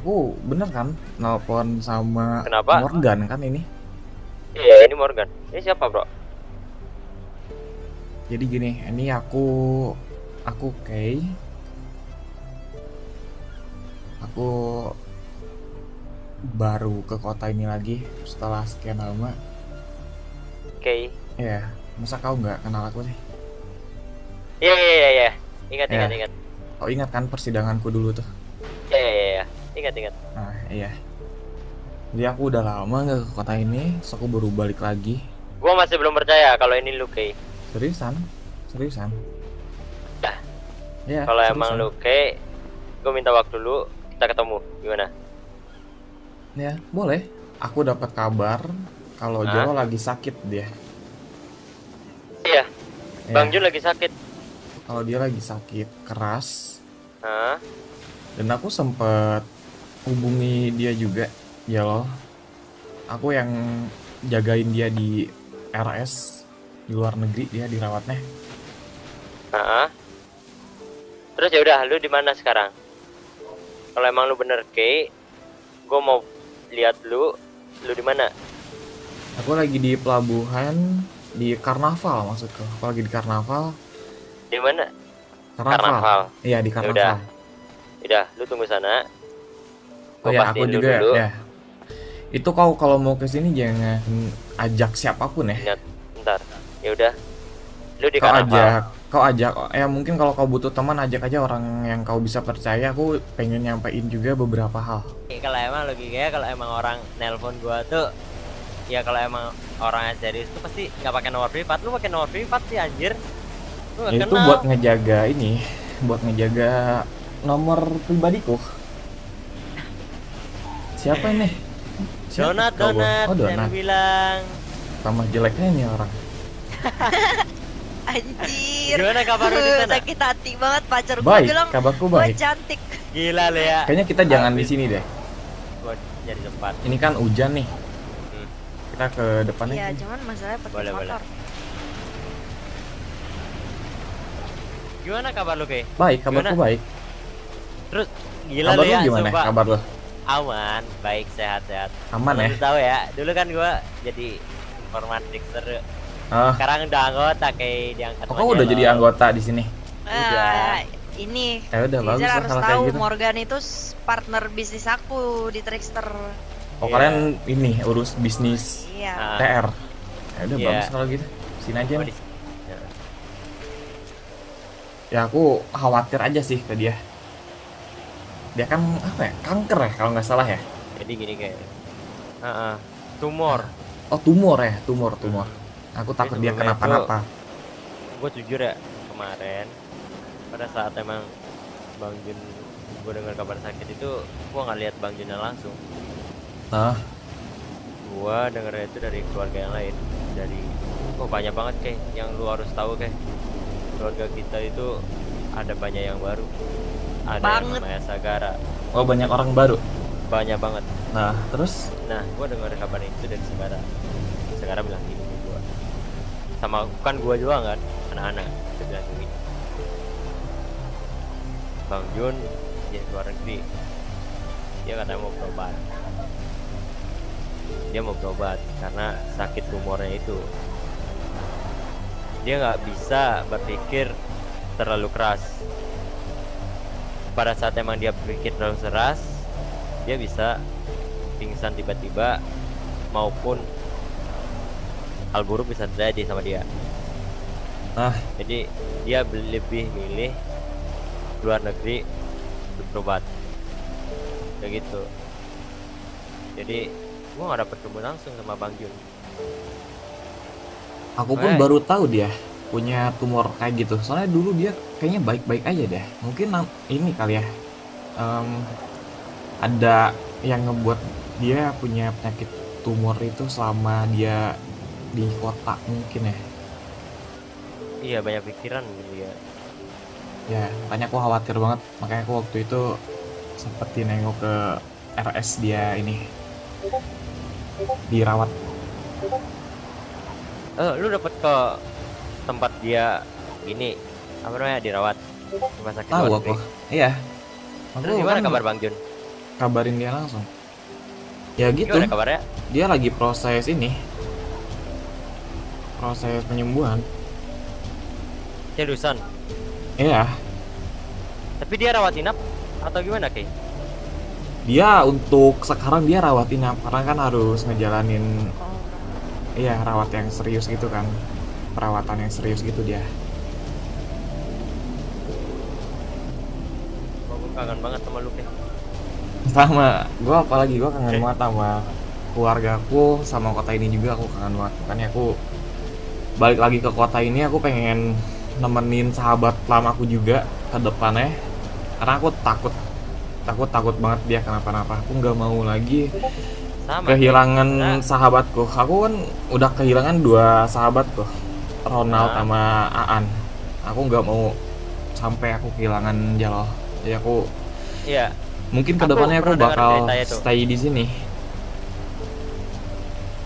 Aku bener kan nelpon sama Kenapa? Morgan kan ini? Iya, ini Morgan. Ini siapa, Bro? Jadi gini, ini aku Kei. Aku baru ke kota ini lagi setelah sekian lama. Kei. Iya, masa kau nggak kenal aku sih? Iya. Ingat. Kau ingat kan persidanganku dulu tuh? Iya. Ingat. Nah, iya. Jadi aku udah lama nggak ke kota ini, so aku baru balik lagi. Gua masih belum percaya kalau ini lu, Kei. Seriusan. Nah, ya, kalau seriusan. Emang lu, Kei, gua minta waktu dulu, kita ketemu. Gimana? Ya, boleh. Aku dapat kabar kalau Jalo lagi sakit dia. Iya. Ya. Bang Jun lagi sakit. Kalau dia lagi sakit keras. Hah? Dan aku sempet hubungi dia juga. Ya loh, aku yang jagain dia di RS di luar negeri, dia dirawatnya. Terus ya udah, lu di mana sekarang? Kalau emang lu bener Kei, gue mau lihat lu di mana? Aku lagi di pelabuhan di Karnaval, maksudku. Aku lagi di Karnaval. Di mana? Karnaval. Iya di Karnaval. Udah, lu tunggu sana. Oh ya, aku juga dulu. Ya. Itu kau kalau mau kesini jangan ajak siapapun ya. Bentar, ya udah. Lu di Karnaval. Kau ajak. Ya mungkin kalau kau butuh teman ajak aja orang yang kau bisa percaya. Aku pengen nyampein juga beberapa hal. Kalau emang logikanya kalau emang orang nelpon gua tuh, ya kalau emang orang serius tuh pasti nggak pakai nomor privat. Lu pakai nomor privat sih anjir. Lu ya, itu buat ngejaga ini, buat ngejaga nomor pribadiku. Siapa ini? Donat. Oh, Donat. Yang bilang tambah jeleknya nih orang. Anjir. Gimana kabar lu di sana? Sakit hati banget pacar gue bilang. Kabarku baik. Cantik. Gila lu ya. Kayaknya kita jangan di sini deh. Buat jadi tempat. Ini kan hujan nih. Kita ke depannya. Iya, cuman masalahnya pakai motor. Gimana kabar lu, Kei? Baik, kabarku baik. Terus gila lu ya. Gimana kabar lu? Aman, baik, sehat. Aman ya? Tahu ya, dulu kan gua jadi informan Trickster. Sekarang udah anggota Kei di angkatan. Kok udah jadi anggota di sini? Udah. Ini. Ya udah bagus lah kalau kayak gitu. Morgan itu partner bisnis aku di Trickster. Oh, kalian ini urus bisnis TR. Ya udah bagus kalau gitu. Sini aja. Ya aku khawatir aja sih ke dia. Dia kan apa ya? Kanker ya kalau nggak salah ya. Jadi gini kayak tumor. Oh tumor ya, tumor. Aku takut dia kenapa-napa. Gue jujur ya kemarin pada saat emang Bang Jun gue dengar kabar sakit itu, gue nggak lihat Bang Junnya langsung. Gue denger itu dari keluarga yang lain. Dari banyak banget kayak yang lu harus tahu kayak keluarga kita itu ada banyak yang baru. Ada banget. Yang namanya Sagara. Oh banyak orang baru? Banyak banget. Nah terus? Nah gue dengar kabar itu dari Sagara bilang gini ke gue. Sama kan gue juga kan anak-anak itu bilang gini, Bang Jun dia luar negeri. Dia katanya mau berobat. Karena sakit tumornya itu. Dia gak bisa berpikir terlalu keras. Pada saat emang dia berpikir terlalu keras, dia bisa pingsan tiba-tiba maupun hal buruk bisa terjadi sama dia. Jadi dia lebih milih luar negeri berobat kayak gitu. Jadi gua gak dapet ketemu langsung sama Bang Jun. Aku pun baru tahu dia punya tumor kayak gitu. Soalnya dulu dia kayaknya baik-baik aja deh. Mungkin ini kali ya, ada yang ngebuat dia punya penyakit tumor itu selama dia di kota mungkin ya. Iya banyak pikiran gitu ya. Ya makanya aku khawatir banget. Makanya aku waktu itu seperti nengok ke RS dia ini dirawat. Lu dapet ke tempat dia gini apa namanya dirawat rumah sakit? Tahu aku. Iya. Terus gimana kabar Bang Jun? kabarin dia langsung. Ya gitu. Gimana kabarnya? Dia lagi proses ini. Proses penyembuhan. Seriusan? Iya. Tapi dia rawat inap atau gimana, Kei? Dia untuk sekarang dia rawat inap karena kan harus ngejalanin iya, rawat yang serius gitu kan. Perawatan yang serius gitu dia. Aku kangen banget sama lu, Kei. Sama, gue apalagi gue kangen banget sama keluargaku, sama kota ini juga aku kangen banget. Makanya aku balik lagi ke kota ini, aku pengen nemenin sahabat lamaku juga ke depannya. Karena aku takut banget dia kenapa-napa. Aku nggak mau lagi sama, kehilangan sahabatku. Aku kan udah kehilangan dua sahabatku, Ronald sama Aan. Aku nggak mau sampai aku kehilangan Jalo. Jadi aku mungkin kedepannya aku bakal stay di sini.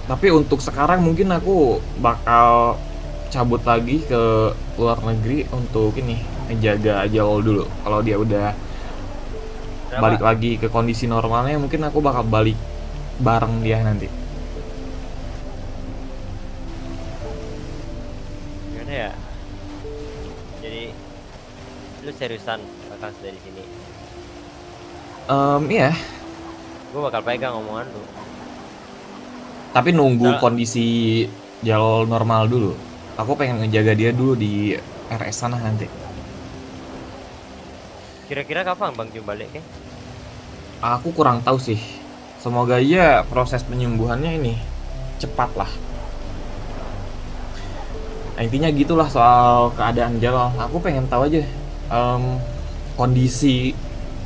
Tapi untuk sekarang mungkin aku bakal cabut lagi ke luar negeri untuk ini menjaga Jalo dulu. Kalau dia udah balik lagi ke kondisi normalnya, mungkin aku bakal balik bareng dia nanti. Gimana ya? Jadi lu seriusan bakal stay di sini? Iya. Gue bakal pegang omongan lu. Tapi nunggu kondisi Jalo normal dulu. Aku pengen ngejaga dia dulu di RS sana nanti. Kira-kira kapan Bang Jum balik, Kei? Aku kurang tahu sih. Semoga ya proses penyembuhannya ini cepat lah. Nah, intinya gitulah soal keadaan Jalo. Aku pengen tahu aja kondisi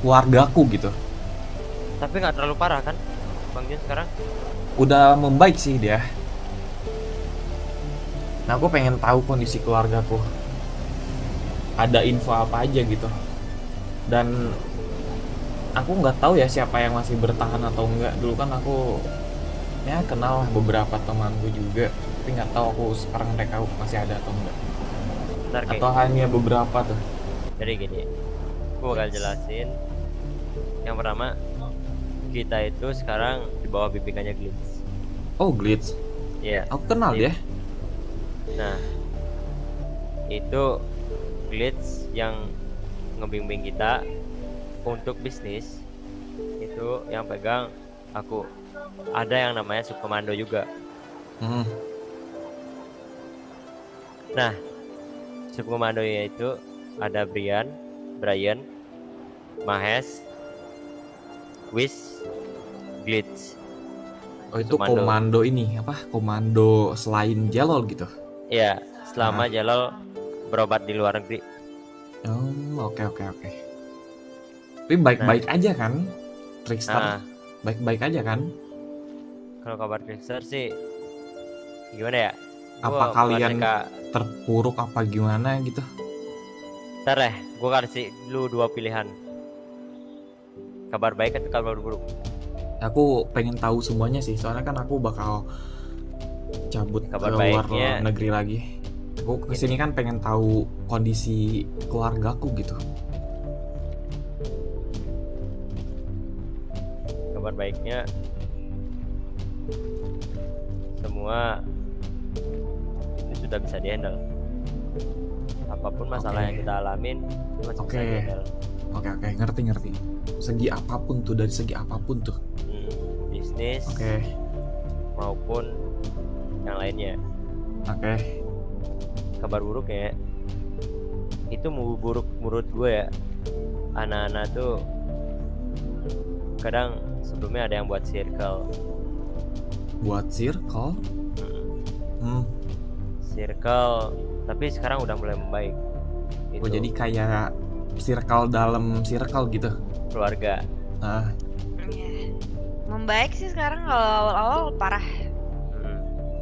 keluargaku gitu. Tapi nggak terlalu parah kan Bang Jun sekarang? Udah membaik sih dia. Nah, aku pengen tahu kondisi keluargaku. Ada info apa aja gitu. Dan aku nggak tahu ya siapa yang masih bertahan atau enggak. Dulu kan aku ya kenal beberapa temanku juga, tapi nggak tahu aku sekarang mereka masih ada atau enggak. Bentar, atau hanya beberapa tuh. Jadi gini, aku bakal jelasin. Yang pertama, kita itu sekarang di bawah bimbingannya Glitch. Oh, Glitch. Iya. Aku kenal dia. Nah, itu Glitch yang ngebimbing kita untuk bisnis. Itu yang pegang aku. Ada yang namanya Sukomando juga. Nah, Sukomando yaitu ada Brian Mahes, Wis, Glitch. Oh, itu komando ini apa? Komando selain Jalo gitu? Iya, selama Jalo berobat di luar negeri. Oke. Tapi baik-baik aja kan, Trickster? Baik-baik aja kan? Kalau kabar Trickster sih gimana ya? Apa kalian terpuruk apa gimana gitu? Ntar deh, gue kasih lu dua pilihan. Kabar baik atau kabar buruk? Aku pengen tahu semuanya sih, soalnya kan aku bakal cabut kabar ke luar negeri lagi. Aku kesini kan pengen tahu kondisi keluargaku gitu. Kabar baiknya semua ini sudah bisa dihandle. Apapun masalah yang kita alamin, Oke, ngerti. Segi apapun tuh, dari segi apapun tuh. Bisnis, maupun yang lainnya. Kabar buruk ya, itu buruk menurut gue ya. Anak-anak tuh kadang sebelumnya ada yang buat circle. Circle. Tapi sekarang udah mulai membaik. Gitu. Oh, jadi kayak circle dalam circle gitu. Keluarga. Membaik sih sekarang, kalau awal-awal parah.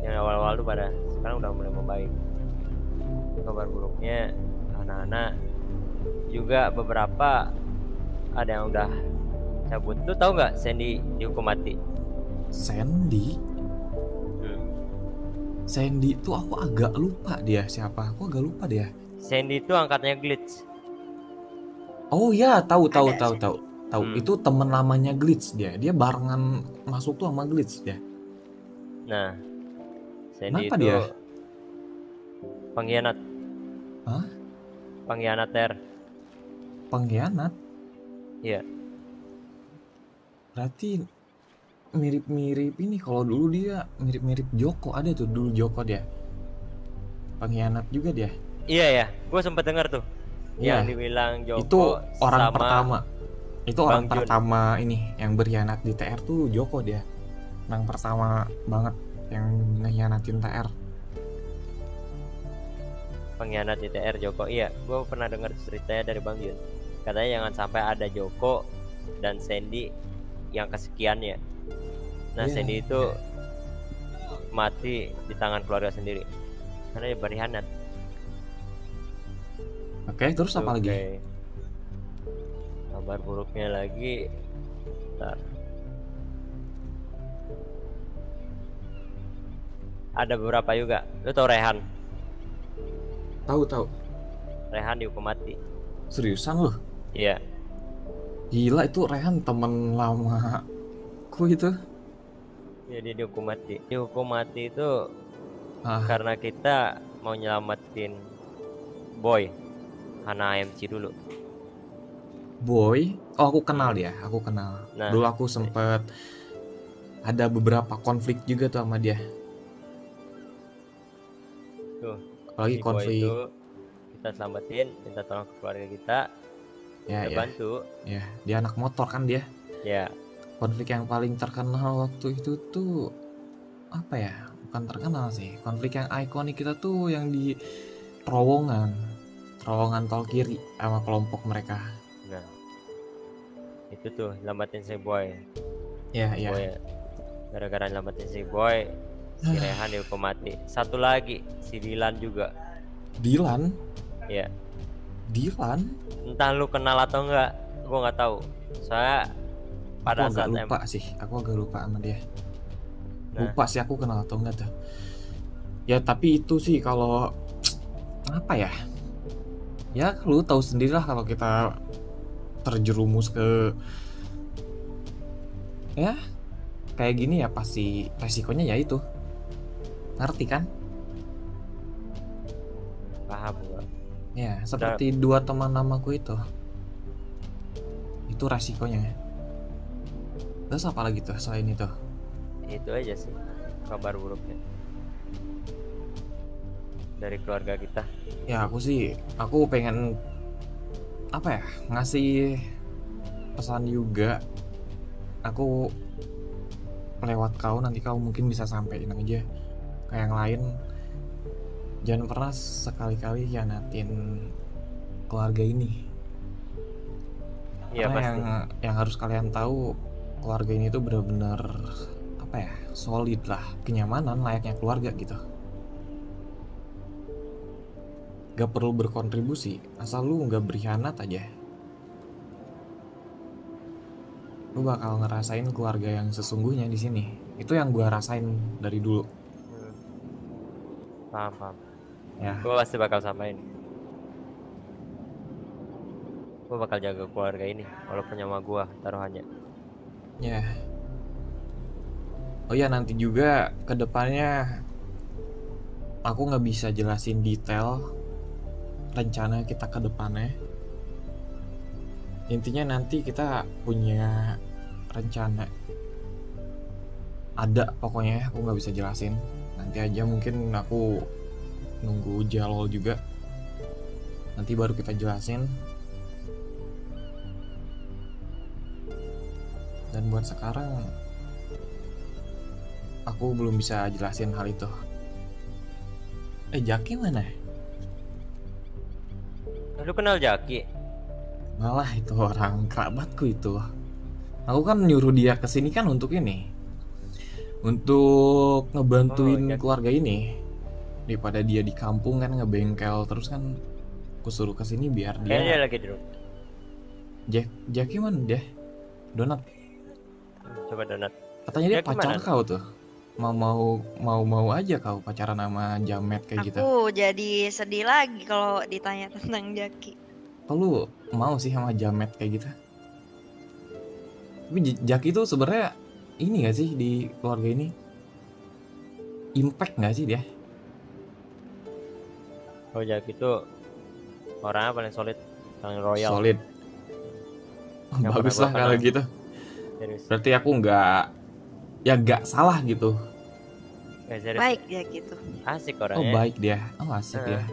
Yang awal-awal tuh parah. Sekarang udah mulai membaik. Kabar buruknya anak-anak juga beberapa ada yang udah cabut. Lu tahu nggak Sandy dihukum mati? Sandy itu aku agak lupa dia siapa. Sandy itu angkatnya Glitch. Oh ya, tahu. Tahu itu temen lamanya Glitch dia. Dia barengan masuk tuh sama Glitch dia. Nah, Sandy kenapa itu dia? Pengkhianat. Hah? Pengkhianat Ter. Pengkhianat? Iya. Berarti mirip-mirip ini, kalau dulu dia mirip-mirip Joko, ada tuh dulu Joko dia. Pengkhianat juga dia. Iya ya, gue sempet denger tuh. Iya. Yang dibilang Joko itu orang sama pertama. Itu orang Bang pertama Jun. Ini yang berkhianat di TR tuh Joko dia. Yang pertama banget yang ngehianatin TR. Pengkhianat di TR Joko. Iya, gue pernah dengar ceritanya dari Bang Jun. Katanya jangan sampai ada Joko dan Sandy yang kesekiannya. Nah, yeah, Sandy itu mati di tangan keluarga sendiri karena dia berkhianat. Oke, terus apa lagi? Kabar buruknya lagi, bentar. Ada beberapa juga. Lu tau Rehan? Tahu tahu. Rehan dihukum mati. Seriusan lu? Iya. Gila itu Rehan temen lama ku itu. Ya dia dihukum mati. Dihukum mati itu karena kita mau nyelamatin Boy, anak AMC dulu. Boy, oh aku kenal dia, aku kenal. Nah, dulu aku sempet ada beberapa konflik juga tuh sama dia. Tuh, apalagi konflik itu, kita selamatin, minta tolong ke keluarga kita, ya, kita bantu. Ya, dia anak motor kan dia. Ya. Konflik yang paling terkenal waktu itu tuh apa ya? Bukan terkenal sih, konflik yang ikonik kita tuh yang di terowongan tol kiri sama kelompok mereka. Nah, itu tuh lamatin si Boy. Iya, iya. Gara-gara lamatin si Boy, si Rehan dihukum mati. Satu lagi, si Dilan juga. Dilan? Iya. Dilan? Entah lu kenal atau enggak, gua nggak tahu. Soalnya pada saat lupa sih, aku agak lupa sama dia. Nah. Lupa sih aku kenal atau enggak tuh. Ya tapi itu sih kalau apa ya? Ya lu tahu sendirilah kalau kita terjerumus ke ya kayak gini ya pasti resikonya ya itu, ngerti kan? Paham gua. Ya seperti dua teman namaku itu resikonya. Terus apa lagi tuh selain itu? Itu aja sih kabar buruknya dari keluarga kita. Ya aku pengen apa ya ngasih pesan juga aku lewat kau, nanti kau mungkin bisa sampein aja ke yang lain. Jangan pernah sekali-kali hianatin keluarga ini ya, karena pasti. Yang harus kalian tahu keluarga ini tuh benar-benar apa ya solid lah, kenyamanan layaknya keluarga gitu. Gak perlu berkontribusi asal lu nggak berkhianat aja, lu bakal ngerasain keluarga yang sesungguhnya di sini. Itu yang gua rasain dari dulu. Paham ya, gua pasti bakal samain. Gua bakal jaga keluarga ini walaupun nyawa gua taruhannya ya. Oh ya, nanti juga kedepannya aku nggak bisa jelasin detail rencana kita ke depannya. Intinya nanti kita punya rencana, ada pokoknya, aku nggak bisa jelasin. Nanti aja mungkin aku nunggu Jalo juga, nanti baru kita jelasin. Dan buat sekarang aku belum bisa jelasin hal itu. Jacki mana? Lu kenal Jacki? Malah itu orang kerabatku itu. Aku kan nyuruh dia kesini kan untuk ini, untuk ngebantuin keluarga ini. Daripada dia di kampung kan ngebengkel terus kan, aku suruh kesini biar dia. Kayaknya lagi dulu. Jacki mana dia? Donat. Coba Donat. Katanya dia pacar kau tuh. Mau aja kau pacaran sama Jamet kayak gitu. Aku jadi sedih lagi kalau ditanya tentang Jacki. Kau lu mau sih sama Jamet kayak gitu? Tapi Jacki itu sebenarnya ini gak sih di keluarga ini? Impact gak sih dia? Oh, Jacki itu orangnya paling solid, paling royal. Solid. Bagus lah kalau gitu. Serius. Berarti aku nggak, ya nggak salah gitu. Baik dia gitu. Asik orangnya. Oh baik dia. Oh asik ya.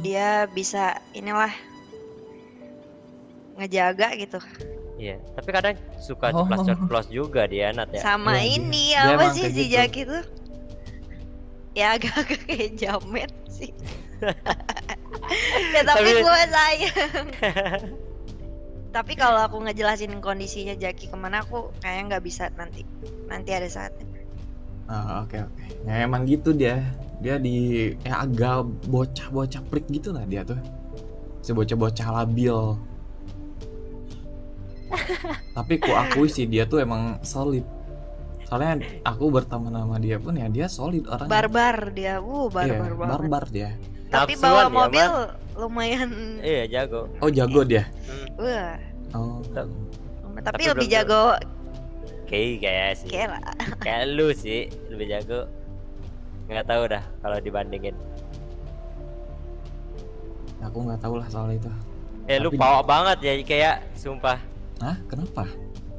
Dia bisa inilah ngejaga gitu. Iya. Tapi kadang suka ceplos-ceplos juga dia, Nat ya. Sama ya, ini dia, apa dia sih si Jacki tuh? Ya agak-agak kayak Jamet sih. Ya tapi gue sayang. Tapi kalau aku ngejelasin kondisinya Jacki kemana, aku kayaknya nggak bisa nanti ada saatnya. Oke. Ya emang gitu dia di agak bocah-bocah prik gitu lah dia tuh, si bocah-bocah labil. Tapi ku akui sih dia tuh emang solid. Soalnya aku berteman sama dia pun ya dia solid orangnya. Barbar dia, barbar banget. Barbar dia. Tapi bawa mobil lumayan. Iya jago. Oh jago dia. Wah. Oh. Tapi lebih jago Kei kayak sih. Kayak lu sih lebih jago. Nggak tahu dah kalau dibandingin. Aku nggak tahu lah soal itu. Lu pawak banget ya kayak sumpah. Hah? Kenapa?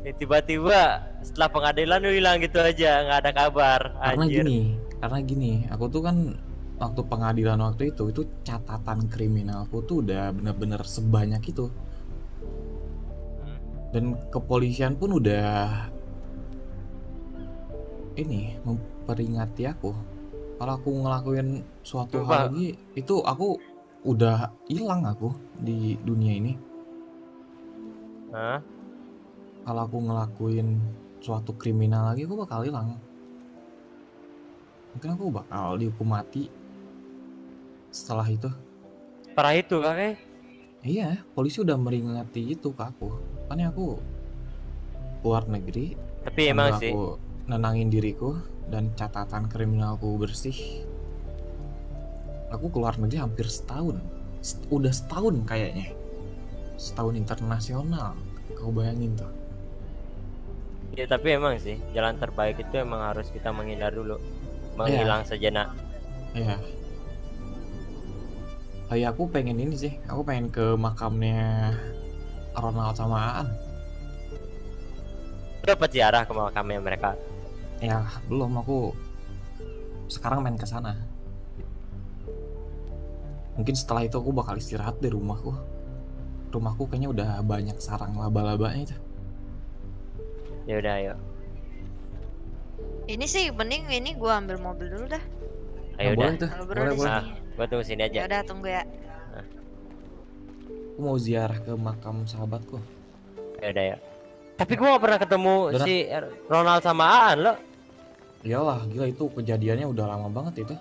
Tiba-tiba setelah pengadilan lu hilang gitu aja, nggak ada kabar. Karena gini, aku tuh kan waktu pengadilan waktu itu catatan kriminalku tuh udah bener-bener sebanyak itu. Dan kepolisian pun udah ini memperingati aku kalau aku ngelakuin suatu hal lagi itu aku udah hilang aku di dunia ini. Hah? Kalau aku ngelakuin suatu kriminal lagi, aku bakal hilang. Mungkin aku bakal dihukum mati setelah itu. Parah itu, Kak? Iya, polisi udah meringati itu ke aku. Makanya aku keluar negeri. Tapi emang sih aku nenangin diriku dan catatan kriminalku bersih. Aku keluar negeri hampir setahun. Udah setahun kayaknya. Setahun internasional. Kau bayangin tuh. Ya tapi emang sih jalan terbaik itu emang harus kita menghindar dulu, menghilang sejenak. Iya. Kayak aku pengen ini sih, aku pengen ke makamnya Ronald sama Aan. Dapat ziarah ke makamnya mereka? Ya belum, aku sekarang main ke sana. Mungkin setelah itu aku bakal istirahat di rumahku. Rumahku kayaknya udah banyak sarang laba-labanya itu. Ya udah ayo. Ini sih mending ini gua ambil mobil dulu dah. Ayo udah. Boleh. Gua tunggu sini aja. Ya udah tunggu ya. Aku mau ziarah ke makam sahabatku. Ya udah ya. Tapi gua gak pernah ketemu Donat. Si Ronald sama Aan lo. Iyalah, gila itu kejadiannya udah lama banget itu.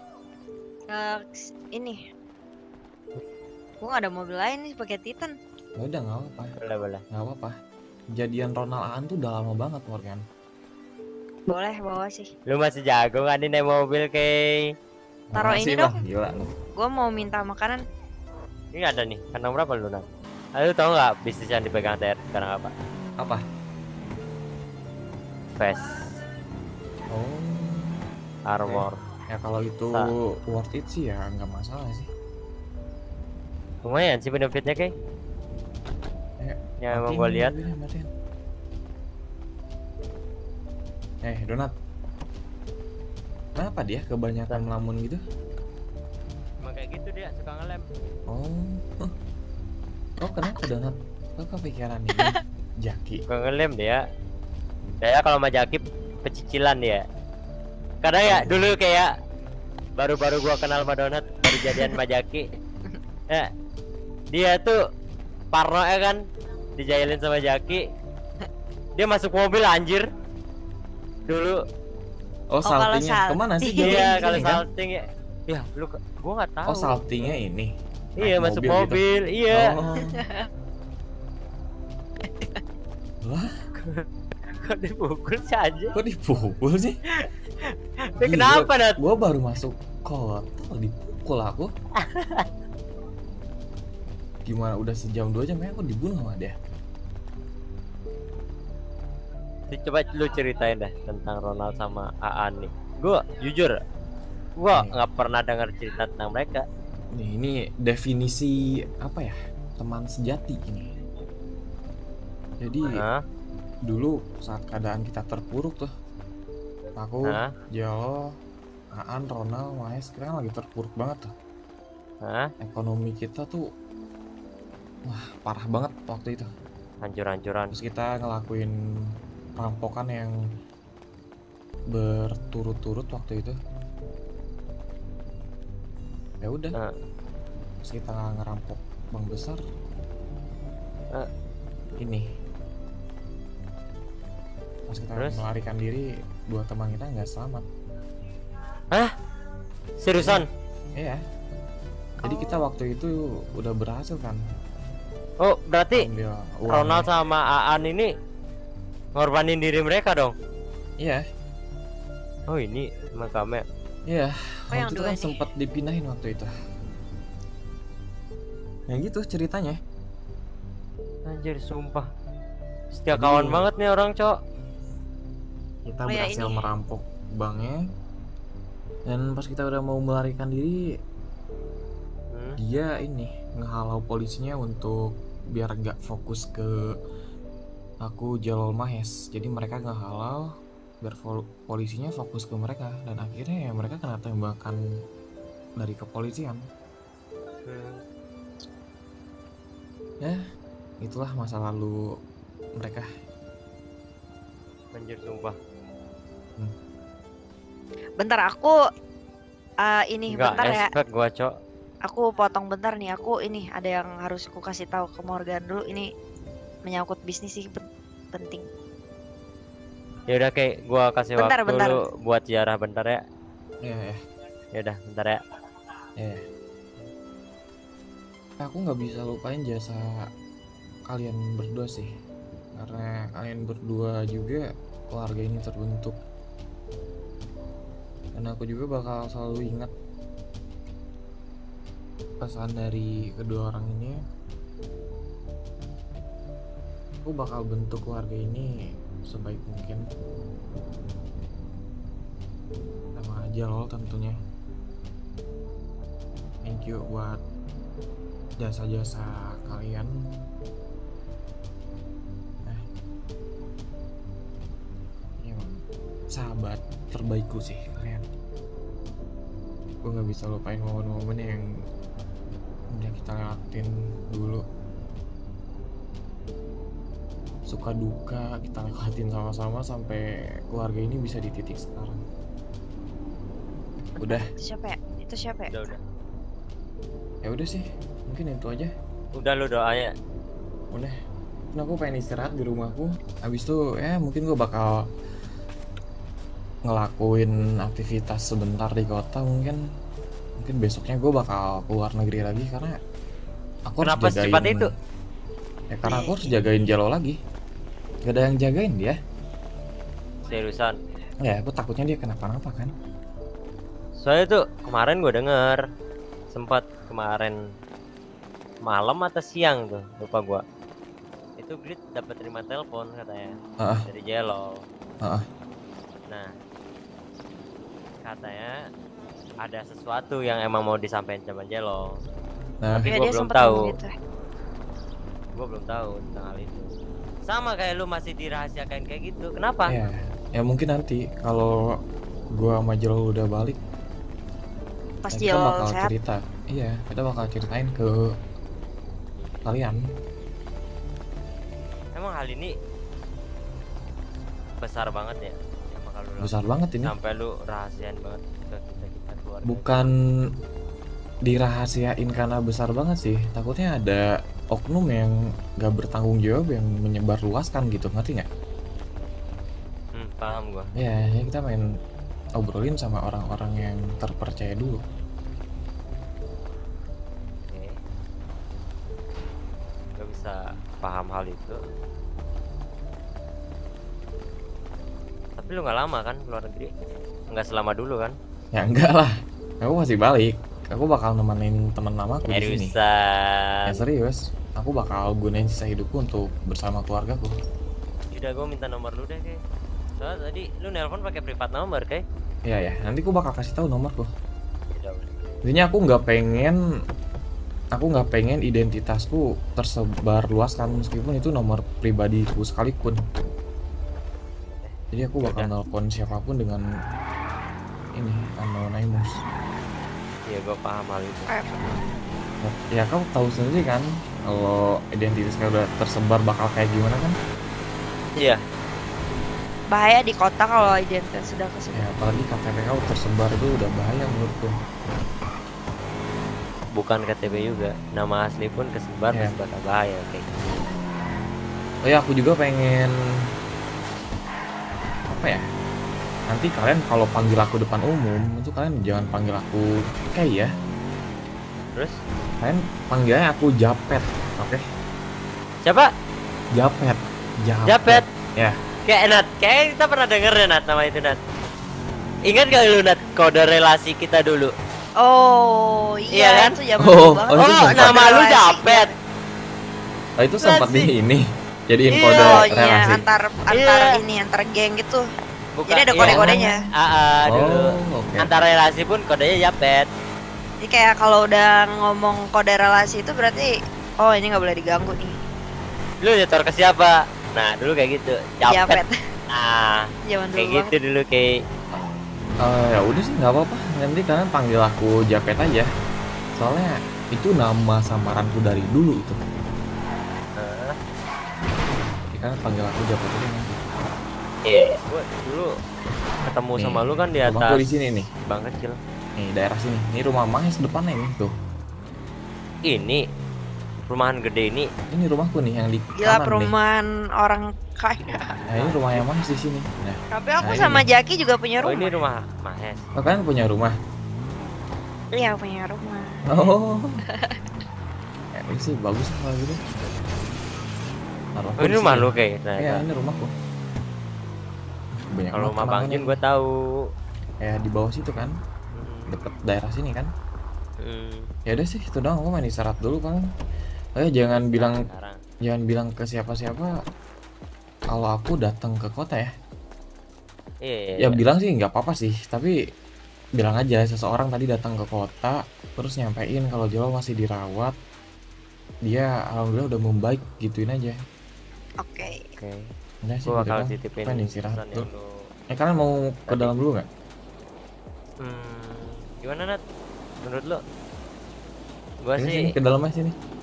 Ini. Gua gak ada mobil lain nih pakai Titan. Ya udah nggak apa-apa. Nggak apa-apa. Kejadian Ronald Aan tuh udah lama banget Morgan. Boleh bawa sih. Lu masih jago kan ini mobil Kei. Taruh ini dong. Gila. Gua mau minta makanan. Ini ada nih. Kandang berapa lu nak? Aduh tahu nggak bisnis yang dipegang TR sekarang apa? Apa? Face. Oh. Armor. Ya kalau itu worth it sih ya nggak masalah sih. Lumayan sih benefitnya Kei. Ya mau gue lihat. Donat. Kenapa dia kebanyakan melamun gitu? Emang kayak gitu dia suka ngelem. Oh kenapa Donat? Kok kepikiran ini Jacki? Suka ngelem dia. Kayak kalau sama Jacki pecicilan dia. Karena ya dulu kayak baru-baru gua kenal sama Donat dari jadian sama Jacki. Dia tuh parno ya kan, dijailin sama Jacki. Dia masuk mobil anjir. Dulu. Oh saltingnya kemana sih? Iya kalau salting ya. Ya lu gua nggak tahu. Oh saltingnya ini. Iya masuk mobil. Gitu. Iya. Wah. Kok dipukul sih aja? Kok dipukul sih? Tapi kenapa Nat? Gua baru masuk kota dipukul aku. Gimana udah sejam 2 jam ya aku dibunuh sama dia. Coba lu ceritain deh tentang Ronald sama Aan nih. Gua jujur, gua nggak pernah dengar cerita tentang mereka. Ini definisi apa ya, teman sejati ini. Jadi dulu saat keadaan kita terpuruk tuh, aku, Jalo, Aan, Ronald, Mahes sekarang lagi terpuruk banget tuh. Ekonomi kita tuh, wah parah banget waktu itu. Hancur-hancuran. Terus kita ngelakuin perampokan yang berturut-turut waktu itu. Ya udah, terus kita ngerampok bank besar. Ini pas kita melarikan diri, dua teman kita nggak selamat. Hah? Seriusan? Iya. Jadi kita waktu itu udah berhasil kan. Oh berarti Ronald sama Aan ini ngorbanin diri mereka dong? Iya. Oh ini makamnya. Iya. Oh, waktu itu kan sempat dipindahin waktu itu. Ya gitu ceritanya. Anjir sumpah. Setia kawan banget nih orang cok. Kita berhasil merampok banknya. Dan pas kita udah mau melarikan diri, dia ini ngehalau polisinya untuk biar gak fokus ke aku, Jalo, Mahes. Jadi mereka ngehalau biar polisinya fokus ke mereka. Dan akhirnya ya mereka kena tembakan dari kepolisian. Ya itulah masa lalu mereka. Anjir sumpah. Bentar aku ini nggak bentar ya gua, cok. Aku potong bentar nih, aku ini ada yang harus aku kasih tahu ke Morgan dulu, ini menyangkut bisnis sih penting. Ya udah Kei, gua kasih bentar, waktu bentar. Lu buat ziarah bentar ya. Iya. Ya udah, bentar ya. Iya. Aku nggak bisa lupain jasa kalian berdua sih. Karena kalian berdua juga keluarga ini terbentuk. Dan aku juga bakal selalu ingat pesan dari kedua orang ini. Aku bakal bentuk keluarga ini sebaik mungkin sama Jalo tentunya. Thank you buat jasa-jasa kalian. Sahabat terbaikku sih kalian. Gue nggak bisa lupain momen-momen yang udah kita lewatin dulu, suka duka kita lewatin sama-sama sampai keluarga ini bisa di titik sekarang. Udah. Itu siapa ya? Udah. Ya udah sih, mungkin itu aja. Udah lo doanya. Udah. Nah, aku pengen istirahat di rumahku. Habis itu ya mungkin gue bakal ngelakuin aktivitas sebentar di kota mungkin. Mungkin besoknya gue bakal keluar negeri lagi karena aku harus jagain itu. Ya karena aku harus jagain Jalo lagi. Gak ada yang jagain dia. Seriusan? Ya aku takutnya dia kenapa-napa kan. Soalnya tuh kemarin gue denger, sempat kemarin malam atau siang tuh lupa gue, itu Glitch dapat terima telepon katanya dari Jalo. Nah katanya ada sesuatu yang emang mau disampaikan sama Jalo. Nah, tapi gue belum tahu. Gue belum tahu tentang hal itu. Sama kayak lu masih dirahasiakan kayak gitu. Kenapa? Ya, ya mungkin nanti kalau gue sama Jalo udah balik, pasti ya kita bakal cerita. Iya, kita bakal ceritain ke kalian. Emang hal ini besar banget ya. Besar banget ini. Sampai lu rahasiain banget ke kita. Bukan dirahasiain karena besar banget sih, takutnya ada oknum yang gak bertanggung jawab yang menyebar luaskan gitu, ngerti nggak? Paham gua. Ya, ya kita main obrolin sama orang-orang yang terpercaya dulu. Oke. Gak bisa paham hal itu. Tapi lu nggak lama kan keluar negeri? Nggak selama dulu kan? Ya enggak lah, aku masih balik. Aku bakal nemenin teman lama aku di sini. Ya serius, aku bakal gunain sisa hidupku untuk bersama keluargaku. Udah, gue minta nomor lu deh, Kei. Soalnya tadi lu nelpon pakai privat nomor, Kei. Iya ya, nanti gue bakal kasih tahu nomor lu. Intinya aku nggak pengen identitasku tersebar luaskan meskipun itu nomor pribadiku sekalipun. Jadi aku bakal nelpon siapapun dengan ini anonymous. Iya, gue paham hal itu. Ya kamu tahu sendiri kan kalau identitas kamu udah tersebar bakal kayak gimana kan? Iya. Bahaya di kota kalau identitas sudah kesebar. Ya, apalagi KTP kau tersebar itu udah bahaya menurutku. Bukan KTP juga, nama asli pun kesebar ya. Bakal bahaya, oke. Oh ya, aku juga pengen apa ya? Nanti kalian kalau panggil aku depan umum itu kalian jangan panggil aku Kei ya. Terus kalian panggilnya aku Japet, oke? Siapa? Japet. Japet. Ya. Kayak Nat, kayak kita pernah denger ya Nat nama itu Nat. Ingat gak lu Nat kode relasi kita dulu? Oh iya kan? Itu zaman banget. Oh nama lu Japet. Oh itu sempat di ini. Jadiin kode relasi. Antar geng gitu. Jadi ada kode-kodenya. Dulu. Antar relasi pun kodenya Japet. Jadi kayak kalau udah ngomong kode relasi itu berarti oh ini nggak boleh diganggu nih. Lu nyetor ke siapa? Nah dulu kayak gitu. Japet. Nah kayak gitu dulu kayak. Ya udah sih nggak apa-apa, nanti kalian panggil aku Japet aja. Soalnya itu nama samaranku dari dulu itu. Jadi kalian panggil aku Japet aja. Iya. Gue dulu ketemu nih, sama lu kan di atas. Rumahku di sini nih. Bang kecil. Nih daerah sini. Ini rumah Mahes depannya ini tuh. Ini rumahan gede ini. Ini rumahku nih yang di gila, kanan perumahan nih. Orang kaya. Nah, ini rumah yang Mahes di sini. Nah, tapi aku sama Jacki juga punya rumah. Oh, ini rumah Mahes. Oh, kalian punya rumah? Iya, punya rumah. Oh. Ya, ini sih bagus kalau gitu. Oh, ini rumah lu kayak. Nah, ya, ini rumahku. Kalau rumah Bang Jun gua tahu. Ya, di bawah situ kan. Deket daerah sini kan. Ya udah sih, itu doang. Gua main istirahat dulu, Bang. Eh jangan bilang ke siapa-siapa kalau aku datang ke kota ya. Iya. Ya bilang sih nggak apa-apa sih, tapi bilang aja seseorang tadi datang ke kota terus nyampein kalau Jalo masih dirawat, dia alhamdulillah udah membaik, gituin aja. Oke. Udah sih, gua bakal titipin istirahat dulu. Kalian mau ke dalam dulu nggak? Gimana Nat? Menurut lo? Gua sih ke dalam aja sini.